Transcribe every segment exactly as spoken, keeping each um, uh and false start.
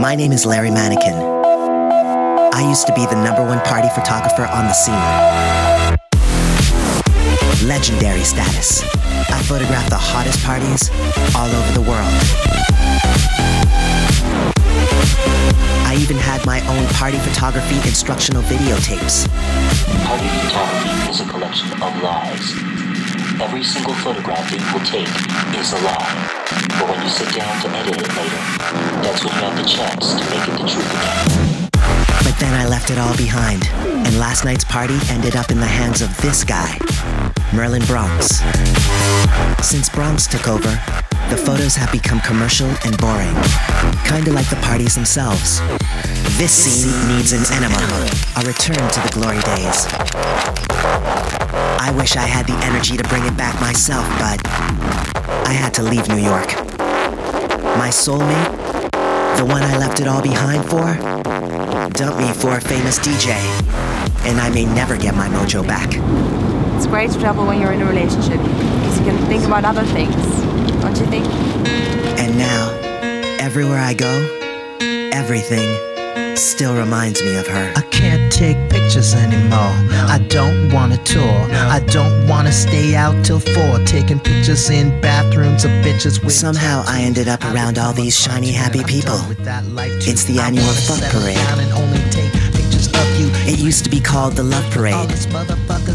My name is Larry Mannequin. I used to be the number one party photographer on the scene. Legendary status. I photographed the hottest parties all over the world. I even had my own party photography instructional videotapes. Party photography is a collection of lies. Every single photograph that you will take is a lie. But when you sit down to edit it later, that's when you have the chance to make it the truth again. But then I left it all behind, and last night's party ended up in the hands of this guy, Merlin Bronques. Since Bronques took over, the photos have become commercial and boring, kinda like the parties themselves. This scene needs an enema, a return to the glory days. I wish I had the energy to bring it back myself, but I had to leave New York. My soulmate, the one I left it all behind for, dumped me for a famous D J, and I may never get my mojo back. It's great trouble when you're in a relationship, because you can think about other things, don't you think? And now, everywhere I go, everything still reminds me of her. I can't take pictures anymore. I don't want to tour. I don't want to stay out till four, taking pictures in bathrooms of bitches with. Somehow I ended up around all these shiny, happy people. It's the annual Love Parade. It used to be called the Love Parade.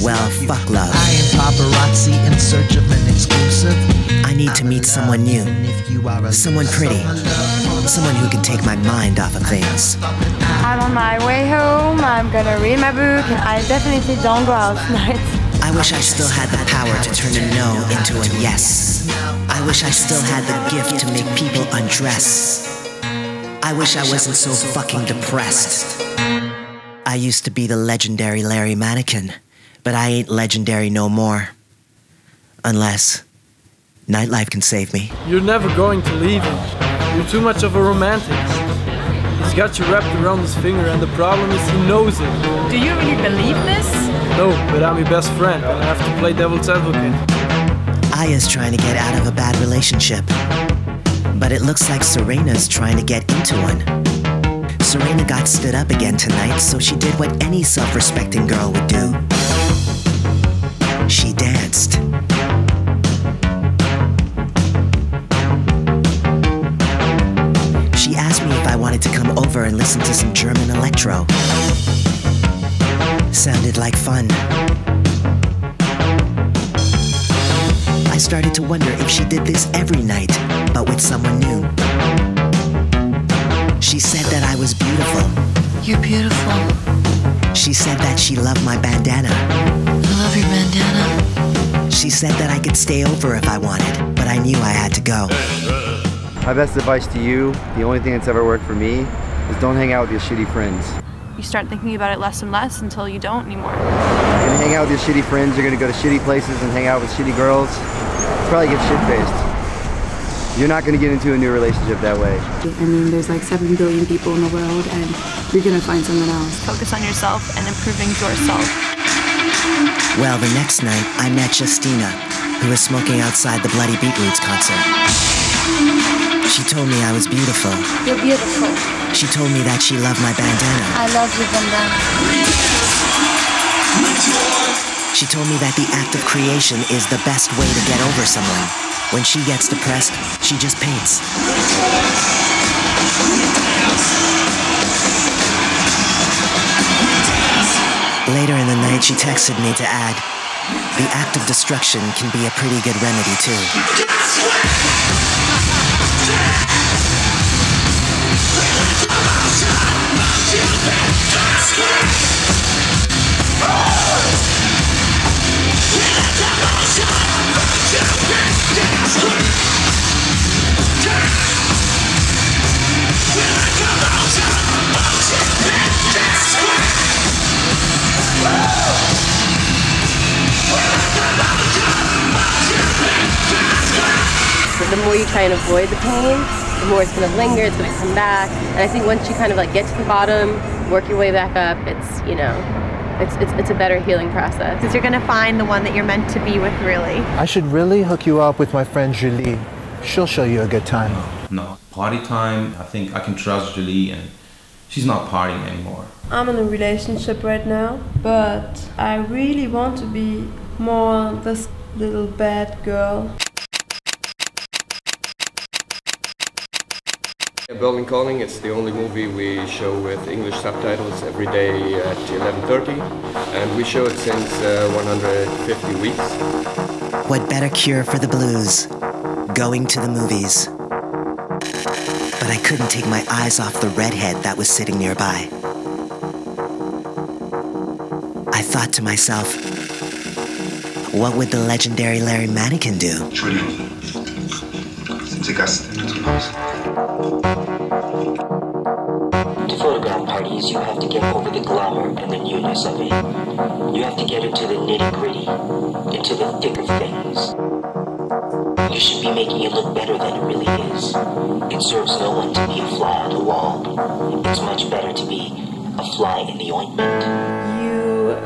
Well, fuck love. I am paparazzi in search of an exclusive. I need to meet someone new, someone pretty, someone who can take my mind off of things. I'm on my way home, I'm gonna read my book, and I definitely don't go out tonight. I wish I still had the power to turn a no into a yes. I wish I still had the gift to make people undress. I wish I wasn't so fucking depressed. I used to be the legendary Larry Mannequin, but I ain't legendary no more. Unless nightlife can save me. You're never going to leave him. You're too much of a romantic. He's got you wrapped around his finger, and the problem is he knows it. Do you really believe this? No, but I'm your best friend, and I have to play devil's advocate. Aya's trying to get out of a bad relationship. But it looks like Serena's trying to get into one. Serena got stood up again tonight, so she did what any self-respecting girl would do. She danced. She asked me if I wanted to come over and listen to some German electro. Sounded like fun. I started to wonder if she did this every night, but with someone new. She said that I was beautiful. You're beautiful. She said that she loved my bandana. I love your bandana. She said that I could stay over if I wanted, but I knew I had to go. My best advice to you, the only thing that's ever worked for me, is don't hang out with your shitty friends. You start thinking about it less and less until you don't anymore. You're gonna hang out with your shitty friends, you're gonna go to shitty places and hang out with shitty girls. You'll probably get shit-faced. You're not gonna get into a new relationship that way. I mean, there's like seven billion people in the world, and you're gonna find someone else. Focus on yourself and improving yourself. Well, the next night, I met Justina, who was smoking outside the Bloody Beetroots concert. She told me I was beautiful. You're beautiful. She told me that she loved my bandana. I love your bandana. She told me that the act of creation is the best way to get over someone. When she gets depressed, she just paints. Later in the night, she texted me to add, the act of destruction can be a pretty good remedy too. So the more you try and avoid the pain, the more it's going to linger, it's going to come back. And I think once you kind of like get to the bottom, work your way back up, it's, you know, it's, it's, it's a better healing process. Because you're going to find the one that you're meant to be with, really. I should really hook you up with my friend Julie. She'll show you a good time. No, no. Party time, I think I can trust Julie, and she's not partying anymore. I'm in a relationship right now, but I really want to be more this little bad girl. Berlin Calling, it's the only movie we show with English subtitles every day at eleven thirty, and we show it since uh, one hundred fifty weeks. What better cure for the blues? Going to the movies. But I couldn't take my eyes off the redhead that was sitting nearby. I thought to myself, what would the legendary Larry Mannequin do? To photograph parties, you have to get over the glamour and the newness of it. You have to get into the nitty-gritty, into the thick of things. You should be making it look better than it really is. It serves no one to be a fly on the wall. It's much better to be a fly in the ointment. You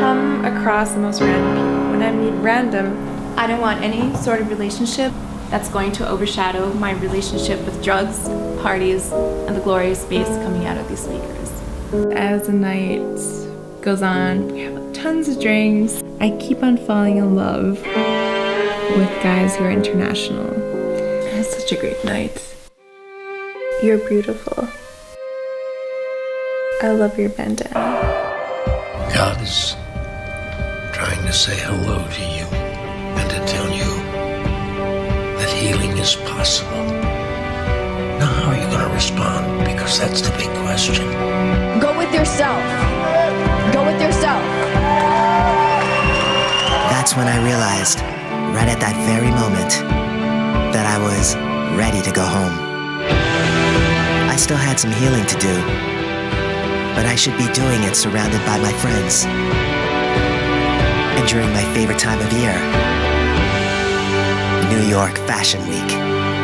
come across the most random people. When I mean random, I don't want any sort of relationship that's going to overshadow my relationship with drugs, parties, and the glorious space coming out of these speakers. As the night goes on, we have tons of drinks. I keep on falling in love with guys who are international. It's such a great night. You're beautiful. I love your bandana. God is trying to say hello to you and to tell you healing is possible. Now how are you going to respond? Because that's the big question. Go with yourself. Go with yourself. That's when I realized, right at that very moment, that I was ready to go home. I still had some healing to do, but I should be doing it surrounded by my friends and during my favorite time of year, New York Fashion Week.